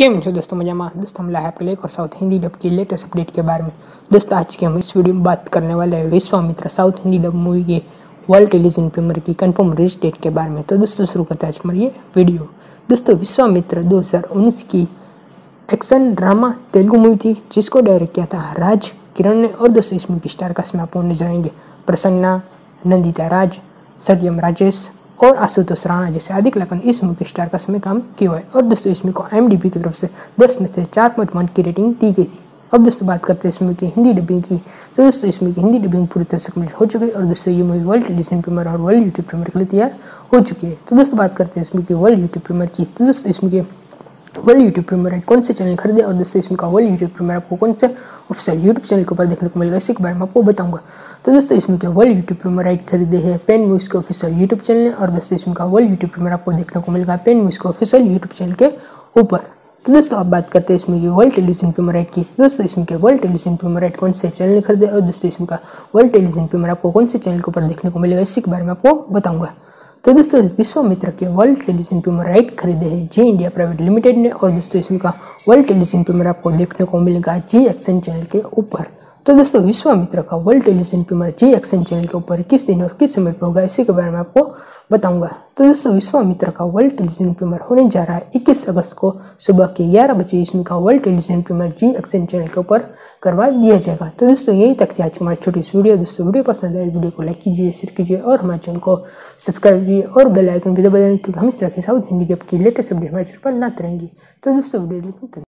केम छो दोस्तों, मजा में दोस्तों हम लाए आपके लिए एक और साउथ हिंदी डब की लेटेस्ट अपडेट के बारे में। दोस्तों आज के हम इस वीडियो में बात करने वाले हैं Vishwamitra south Hindi dub movie के वर्ल्ड टेलीविजन प्रीमियर की कंफर्म रिलीज डेट के बारे में। तो दोस्तों शुरू करते हैं हमारी ये वीडियो। दोस्तों विश्वामित्र 2019 की एक्शन ड्रामा तेलुगु मूवी थी जिसको डायरेक्ट किया था राज किरण ने। और दोस्तों इस मूवी की स्टारकास्ट में आपको नजर आएंगे प्रसन्ना, नंदिता राज, सत्यम राजेश और आशुतोष राणा जैसे आदि कलाकार ने इस मूवी के स्टारकास्ट में काम किया है। और दोस्तों इस मूवी को IMDb की तरफ से 10 में से 4.1 की रेटिंग दी गई थी। अब दोस्तों बात करते हैं इस मूवी की हिंदी डबिंग की। तो दोस्तों इस मूवी की हिंदी डबिंग पूरी तरह से कंप्लीट हो चुकी है और दोस्तों ये मूवी वर्ल्ड टेलीविजन प्रीमियर और वर्ल्ड यूट्यूब प्रीमियर के लिए तैयार हो चुकी है। तो दोस्तों बात करते हैं इस मूवी की वर्ल्ड यूट्यूब प्रीमियर की। तो दोस्तों इस मूवी के वर्ल्ड यूट्यूब प्रीमियर कौन से चैनल खरीदे और दोस्तों इसमें का वर्ल्ड यूट्यूब प्रीमियर आपको कौन से ऑफिशियल यूट्यूब चैनल के ऊपर देखने को मिलेगा, इसी के बारे में आपको बताऊंगा। तो दोस्तों इसमें क्या वर्ल्ड यूट्यूब प्रीमियर राइट खरीदे हैं पेन मूवीज के ऑफिशियल यूट्यूब चैनल है। और दोस्तों इसमें का वर्ल्ड यूट्यूब प्रीमियर आपको देखने को मिलेगा पेन मूवीज के ऑफिशियल यूट्यूब चैनल के ऊपर। तो दोस्तों अब बात करते हैं इसमें की वर्ल्ड टेलीविजन प्रीमियर राइट की। दोस्तों इसमें के वर्ल्ड टेलीविजन प्रीमियर राइट कौन से चैनल खरीदे और दोस्तों इसमें का वर्ल्ड टेलीविजन प्रीमियर आपको कौन से चैनल के ऊपर देखने को मिलेगा, इसी के बारे में आपको बताऊंगा। तो दोस्तों विश्वामित्र के वर्ल्ड टेलीविजन प्रीमियर राइट खरीदे हैं जी इंडिया प्राइवेट लिमिटेड ने। और दोस्तों इसमें का वर्ल्ड टेलीविजन प्रीमियर आपको देखने को मिलेगा जी एक्शन चैनल के ऊपर। तो दोस्तों विश्वामित्र का world television premiere Zee action channel के ऊपर किस दिन और किस समय पर होगा, इसी के बारे में आपको बताऊंगा। तो दोस्तों विश्वामित्र का वर्ल्ड टेलीविजन प्रीमियर होने जा रहा है 21 अगस्त को सुबह के 11 बजे। इसमें का world television premiere Zee action channel के ऊपर करवा दिया जाएगा। तो दोस्तों यही तक थी आज की हमारी छोटी सी वीडियो। दोस्तों वीडियो पसंद आए वीडियो को लाइक कीजिए, शेयर कीजिए और हमारे चैनल को सब्सक्राइब कीजिए और बेल आइकन भी दबा दें क्योंकि हम इस तरह के साउथ हिंदी की लेटेस्ट अपडेट हमारे चैनल पर लाते रहेंगे। तो दोस्तों वीडियो